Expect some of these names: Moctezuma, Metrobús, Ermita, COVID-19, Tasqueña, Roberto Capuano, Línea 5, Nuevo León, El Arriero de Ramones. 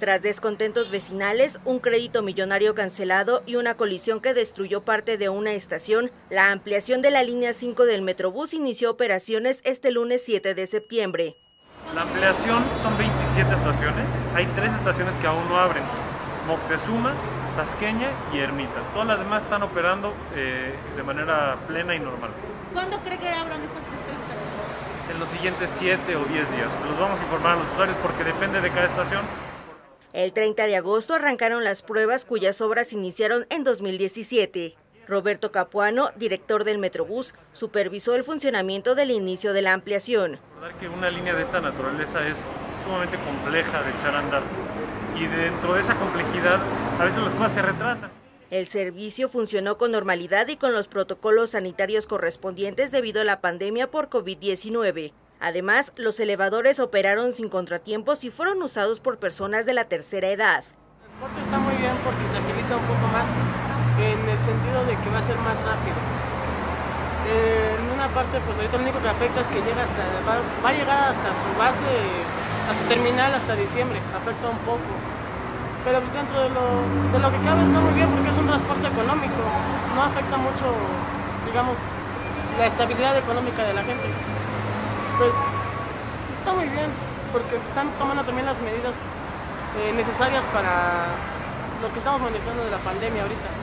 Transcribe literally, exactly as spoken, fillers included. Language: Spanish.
Tras descontentos vecinales, un crédito millonario cancelado y una colisión que destruyó parte de una estación, la ampliación de la línea cinco del Metrobús inició operaciones este lunes siete de septiembre. La ampliación son veintisiete estaciones, hay tres estaciones que aún no abren: Moctezuma, Tasqueña y Ermita. Todas las demás están operando eh, de manera plena y normal. ¿Cuándo cree que abran estas estaciones? En los siguientes siete o diez días. Los vamos a informar a los usuarios porque depende de cada estación. El treinta de agosto arrancaron las pruebas cuyas obras iniciaron en dos mil diecisiete. Roberto Capuano, director del Metrobús, supervisó el funcionamiento del inicio de la ampliación. Recordar que una línea de esta naturaleza es sumamente compleja de echar a andar y dentro de esa complejidad a veces las cosas se retrasan. El servicio funcionó con normalidad y con los protocolos sanitarios correspondientes debido a la pandemia por COVID diecinueve. Además, los elevadores operaron sin contratiempos y fueron usados por personas de la tercera edad. El transporte está muy bien porque se agiliza un poco más, en el sentido de que va a ser más rápido. En una parte, pues ahorita lo único que afecta es que llega hasta, va, va a llegar hasta su base, a su terminal hasta diciembre, afecta un poco. Pero dentro de lo, de lo que cabe está muy bien porque es un transporte económico, no afecta mucho, digamos, la estabilidad económica de la gente. Pues está muy bien, porque están tomando también las medidas eh, necesarias para lo que estamos manejando de la pandemia ahorita.